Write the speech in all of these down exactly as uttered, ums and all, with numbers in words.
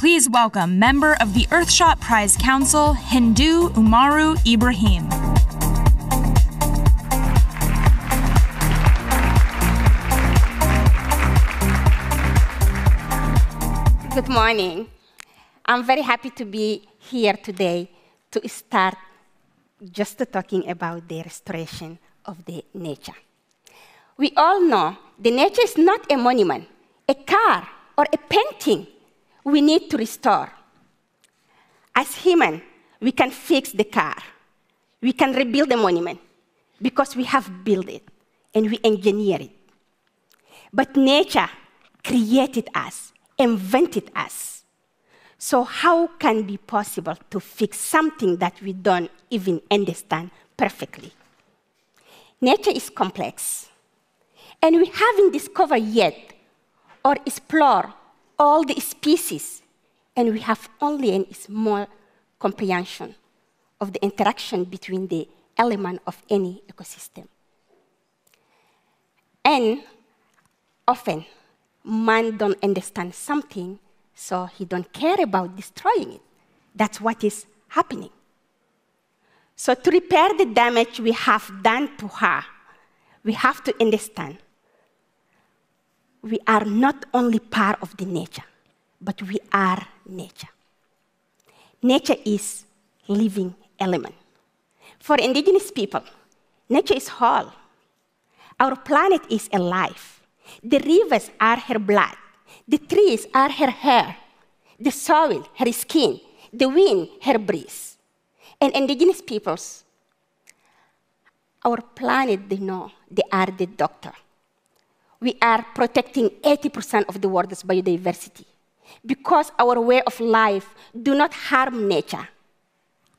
Please welcome member of the Earthshot Prize Council, Hindou Oumarou Ibrahim. Good morning. I'm very happy to be here today to start just talking about the restoration of the nature. We all know the nature is not a monument, a car, or a painting we need to restore. As humans, we can fix the car. We can rebuild the monument because we have built it and we engineered it. But nature created us, invented us. So how can it be possible to fix something that we don't even understand perfectly? Nature is complex, and we haven't discovered yet or explored all the species, and we have only a small comprehension of the interaction between the element of any ecosystem. And often, man don't understand something, so he don't care about destroying it. That's what is happening. So to repair the damage we have done to her, we have to understand we are not only part of the nature, but we are nature. Nature is living element. For indigenous people, nature is whole. Our planet is alive. The rivers are her blood. The trees are her hair. The soil, her skin. The wind, her breeze. And indigenous peoples, our planet, they know they are the doctor. We are protecting eighty percent of the world's biodiversity because our way of life do not harm nature.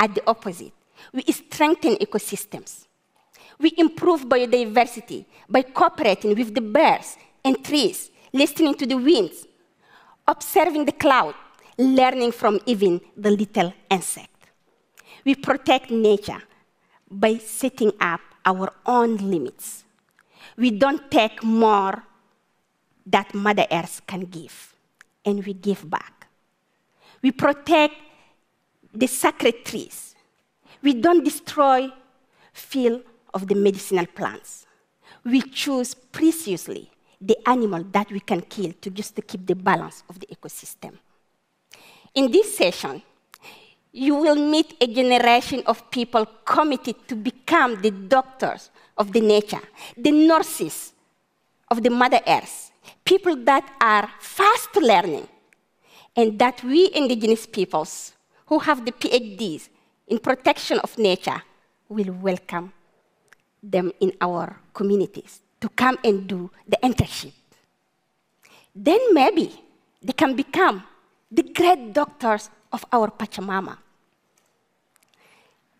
At the opposite, we strengthen ecosystems. We improve biodiversity by cooperating with the birds and trees, listening to the winds, observing the cloud, learning from even the little insect. We protect nature by setting up our own limits. We don't take more that Mother Earth can give, and we give back. We protect the sacred trees. We don't destroy fields of the medicinal plants. We choose preciously the animal that we can kill to just to keep the balance of the ecosystem. In this session, you will meet a generation of people committed to become the doctors of the nature, the nurses of the Mother Earth, people that are fast learning, and that we indigenous peoples who have the PhDs in protection of nature will welcome them in our communities to come and do the internship. Then maybe they can become the great doctors of our Pachamama.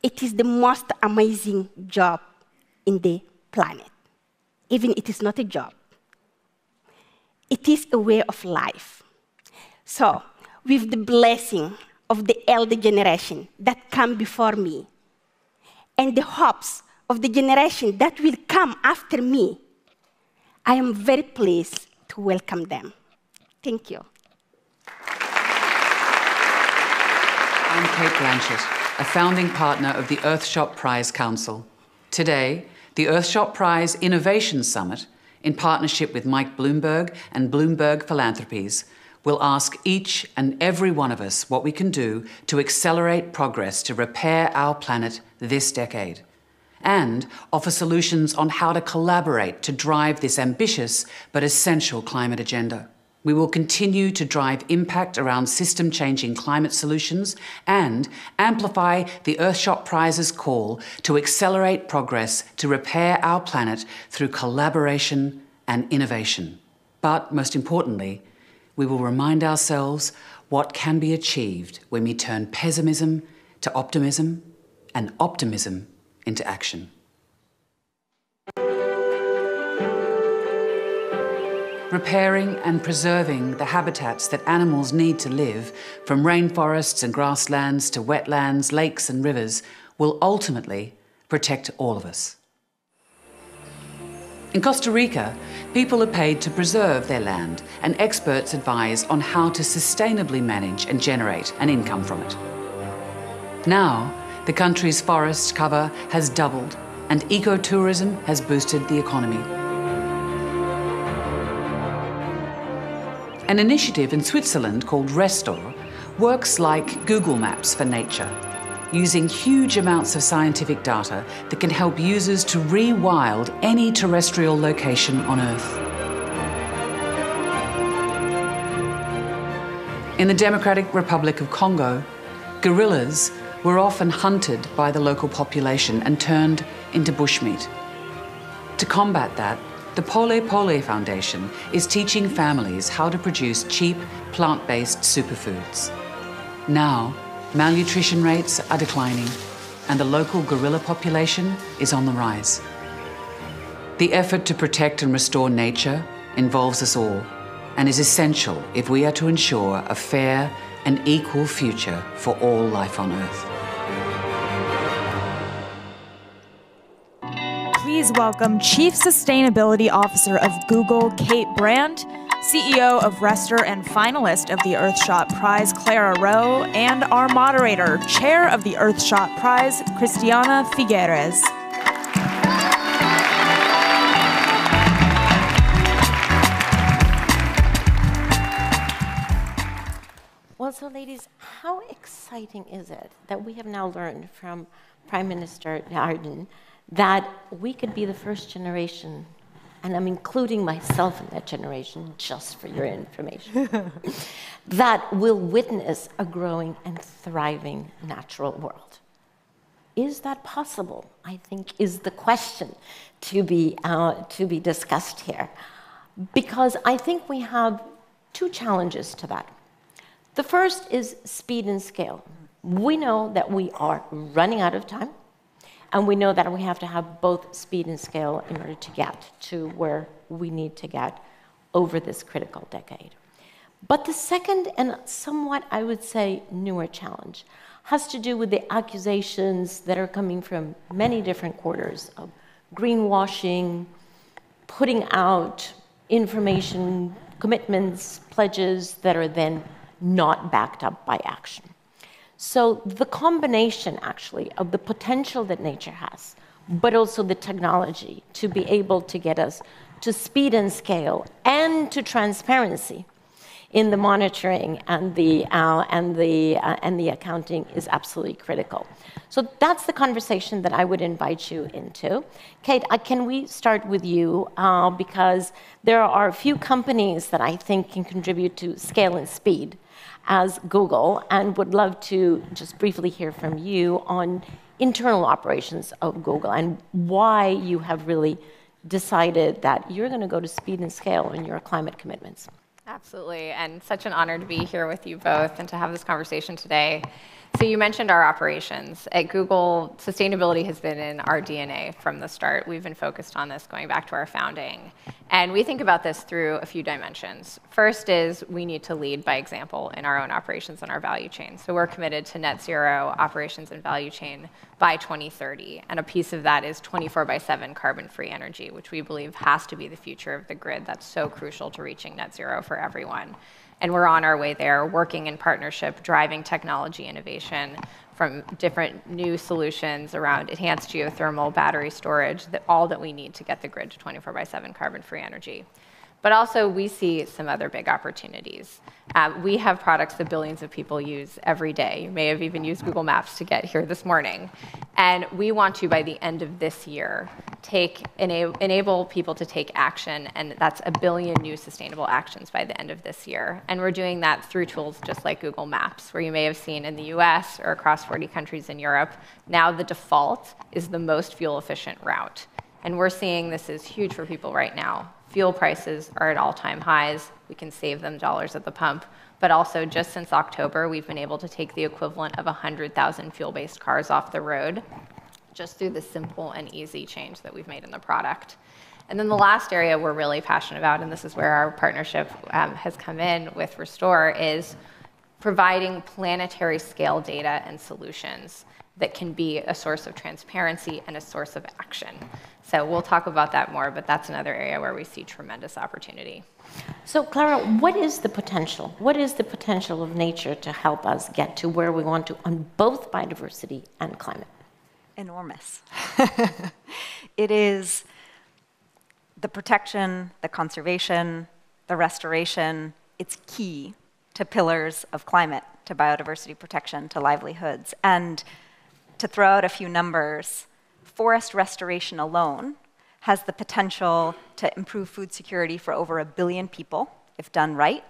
It is the most amazing job in the planet. Even it is not a job. It is a way of life. So, with the blessing of the elder generation that come before me, and the hopes of the generation that will come after me, I am very pleased to welcome them. Thank you. I'm Kate Brandt, a founding partner of the Earthshot Prize Council. Today, the Earthshot Prize Innovation Summit, in partnership with Mike Bloomberg and Bloomberg Philanthropies, will ask each and every one of us what we can do to accelerate progress to repair our planet this decade, and offer solutions on how to collaborate to drive this ambitious but essential climate agenda. We will continue to drive impact around system-changing climate solutions and amplify the Earthshot Prize's call to accelerate progress to repair our planet through collaboration and innovation. But most importantly, we will remind ourselves what can be achieved when we turn pessimism to optimism and optimism into action. Repairing and preserving the habitats that animals need to live, from rainforests and grasslands to wetlands, lakes and rivers, will ultimately protect all of us. In Costa Rica, people are paid to preserve their land, and experts advise on how to sustainably manage and generate an income from it. Now, the country's forest cover has doubled, and ecotourism has boosted the economy. An initiative in Switzerland called Restor works like Google Maps for nature, using huge amounts of scientific data that can help users to rewild any terrestrial location on Earth. In the Democratic Republic of Congo, gorillas were often hunted by the local population and turned into bushmeat. To combat that, the Polé Polé Foundation is teaching families how to produce cheap, plant-based superfoods. Now, malnutrition rates are declining, and the local gorilla population is on the rise. The effort to protect and restore nature involves us all and is essential if we are to ensure a fair and equal future for all life on Earth. Please welcome Chief Sustainability Officer of Google, Kate Brandt, C E O of Restor and finalist of the Earthshot Prize, Clara Rowe, and our moderator, Chair of the Earthshot Prize, Christiana Figueres. Well, so ladies, how exciting is it that we have now learned from Prime Minister Ardern that we could be the first generation, and I'm including myself in that generation, just for your information, that will witness a growing and thriving natural world. Is that possible? I think is the question to be, uh, to be discussed here. Because I think we have two challenges to that. The first is speed and scale. We know that we are running out of time. And we know that we have to have both speed and scale in order to get to where we need to get over this critical decade. But the second and somewhat, I would say, newer challenge has to do with the accusations that are coming from many different quarters of greenwashing, putting out information, commitments, pledges that are then not backed up by action. So the combination, actually, of the potential that nature has, but also the technology to be able to get us to speed and scale and to transparency in the monitoring and the, uh, and the, uh, and the accounting is absolutely critical. So that's the conversation that I would invite you into. Kate, uh, can we start with you? Uh, because there are a few companies that I think can contribute to scale and speed as Google, and would love to just briefly hear from you on internal operations of Google and why you have really decided that you're going to go to speed and scale in your climate commitments. Absolutely, and such an honor to be here with you both and to have this conversation today. So you mentioned our operations. At Google, sustainability has been in our D N A from the start. We've been focused on this going back to our founding. And we think about this through a few dimensions. First is we need to lead by example in our own operations and our value chain. So we're committed to net zero operations and value chain by twenty thirty. And a piece of that is twenty-four by seven carbon-free energy, which we believe has to be the future of the grid. That's so crucial to reaching net zero for everyone. And we're on our way there, working in partnership, driving technology innovation from different new solutions around enhanced geothermal, battery storage, that all that we need to get the grid to twenty-four by seven carbon-free energy. But also, we see some other big opportunities. Uh, we have products that billions of people use every day. You may have even used Google Maps to get here this morning. And we want to, by the end of this year, take, ena- enable people to take action, and that's a billion new sustainable actions by the end of this year. And we're doing that through tools just like Google Maps, where you may have seen in the U S or across forty countries in Europe, now the default is the most fuel-efficient route. And we're seeing this is huge for people right now. Fuel prices are at all-time highs. We can save them dollars at the pump. But also, just since October, we've been able to take the equivalent of one hundred thousand fuel-based cars off the road just through the simple and easy change that we've made in the product. And then the last area we're really passionate about, and this is where our partnership um, has come in with Restor, is providing planetary scale data and solutions that can be a source of transparency and a source of action. So we'll talk about that more, but that's another area where we see tremendous opportunity. So Clara, what is the potential? What is the potential of nature to help us get to where we want to on both biodiversity and climate? Enormous. It is the protection, the conservation, the restoration. It's key to pillars of climate, to biodiversity protection, to livelihoods. And to throw out a few numbers, forest restoration alone has the potential to improve food security for over a billion people, if done right,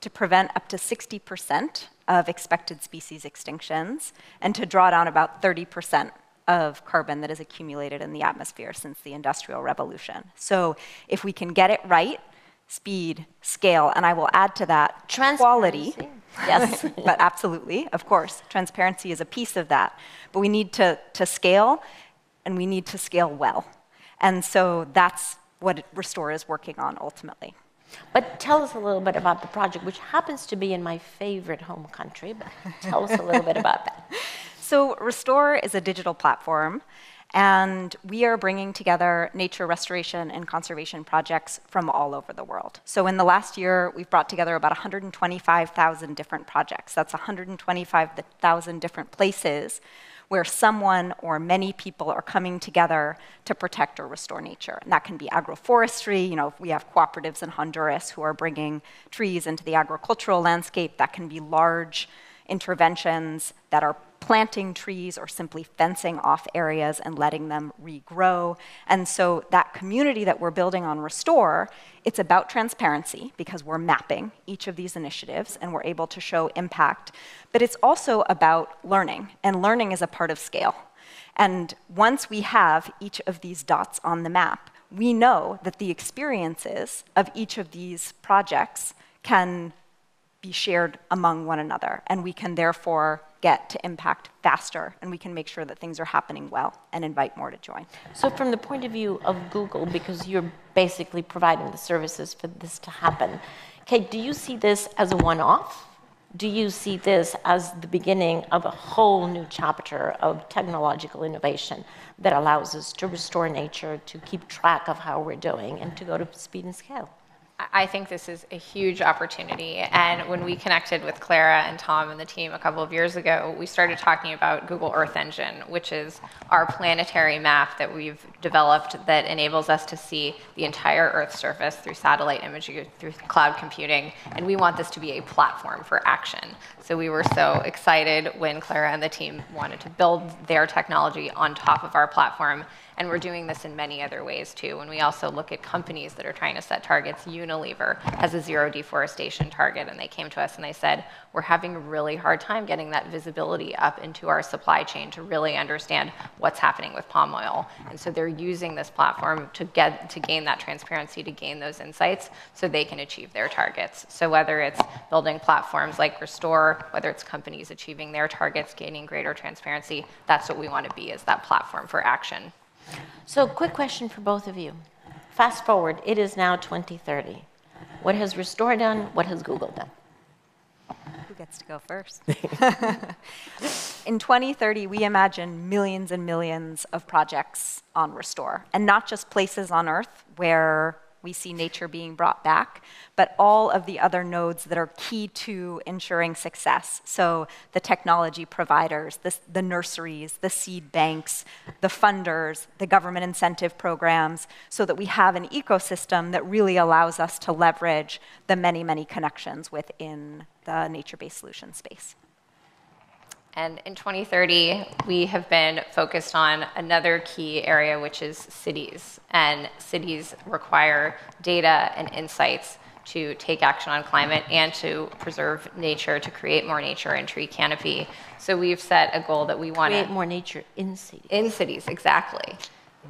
to prevent up to sixty percent of expected species extinctions, and to draw down about thirty percent of carbon that is accumulated in the atmosphere since the Industrial Revolution. So if we can get it right, speed, scale, and I will add to that, quality. Yes, but absolutely, of course. Transparency is a piece of that. But we need to, to scale, and we need to scale well. And so that's what Restor is working on ultimately. But tell us a little bit about the project, which happens to be in my favorite home country, but tell us a little bit about that. So Restor is a digital platform, and we are bringing together nature restoration and conservation projects from all over the world. So in the last year, we've brought together about one hundred twenty-five thousand different projects. That's one hundred twenty-five thousand different places where someone or many people are coming together to protect or restore nature. And that can be agroforestry. You know, we have cooperatives in Honduras who are bringing trees into the agricultural landscape. That can be large interventions that are planting trees or simply fencing off areas and letting them regrow. And so that community that we're building on Restor, it's about transparency because we're mapping each of these initiatives and we're able to show impact. But it's also about learning, and learning is a part of scale. And once we have each of these dots on the map, we know that the experiences of each of these projects can be shared among one another, and we can therefore get to impact faster, and we can make sure that things are happening well and invite more to join. So from the point of view of Google, because you're basically providing the services for this to happen, Kate, do you see this as a one-off? Do you see this as the beginning of a whole new chapter of technological innovation that allows us to restore nature, to keep track of how we're doing, and to go to speed and scale? I think this is a huge opportunity, and when we connected with Clara and Tom and the team a couple of years ago, we started talking about Google Earth Engine, which is our planetary map that we've developed that enables us to see the entire Earth's surface through satellite imagery, through cloud computing, and we want this to be a platform for action. So we were so excited when Clara and the team wanted to build their technology on top of our platform, and we're doing this in many other ways too. When we also look at companies that are trying to set targets, Unilever has a zero deforestation target, and they came to us and they said, we're having a really hard time getting that visibility up into our supply chain to really understand what's happening with palm oil. And so they're using this platform to get to gain that transparency, to gain those insights so they can achieve their targets. So whether it's building platforms like Restor, whether it's companies achieving their targets, gaining greater transparency, that's what we want to be, is that platform for action. So quick question for both of you. Fast forward, it is now twenty thirty. What has Restor done? What has Google done? Who gets to go first? In twenty thirty, we imagine millions and millions of projects on Restor, and not just places on Earth where we see nature being brought back, but all of the other nodes that are key to ensuring success. So the technology providers, the, the nurseries, the seed banks, the funders, the government incentive programs, so that we have an ecosystem that really allows us to leverage the many, many connections within the nature-based solution space. And in twenty thirty, we have been focused on another key area, which is cities. And cities require data and insights to take action on climate and to preserve nature, to create more nature and tree canopy. So we've set a goal that we want to create more nature in cities. In cities, exactly.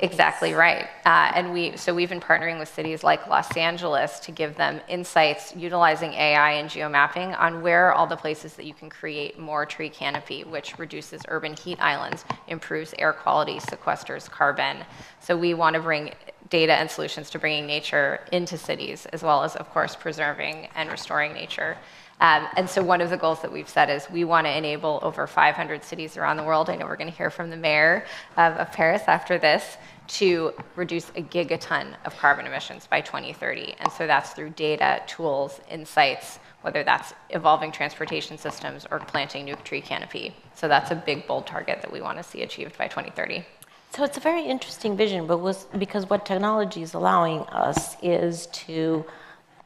Exactly right. Uh, and we, so we've been partnering with cities like Los Angeles to give them insights utilizing A I and geomapping on where are all the places that you can create more tree canopy, which reduces urban heat islands, improves air quality, sequesters carbon. So we want to bring data and solutions to bringing nature into cities, as well as, of course, preserving and restoring nature. Um, and so one of the goals that we've set is we want to enable over five hundred cities around the world. I know we're going to hear from the mayor of, of Paris after this, to reduce a gigaton of carbon emissions by twenty thirty. And so that's through data, tools, insights, whether that's evolving transportation systems or planting new tree canopy. So that's a big, bold target that we want to see achieved by twenty thirty. So it's a very interesting vision, but was, because what technology is allowing us is to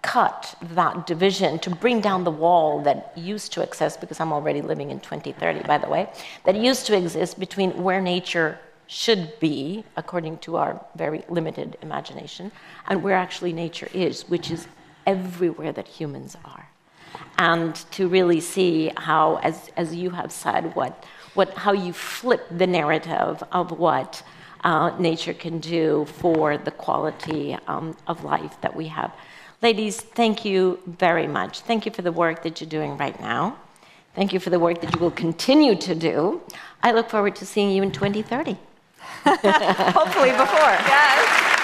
cut that division, to bring down the wall that used to exist, because I'm already living in twenty thirty, by the way, that used to exist between where nature should be, according to our very limited imagination, and where actually nature is, which is everywhere that humans are. And to really see how, as, as you have said, what, what, how you flip the narrative of what uh, nature can do for the quality um, of life that we have. Ladies, thank you very much. Thank you for the work that you're doing right now. Thank you for the work that you will continue to do. I look forward to seeing you in twenty thirty. Hopefully before. Yes.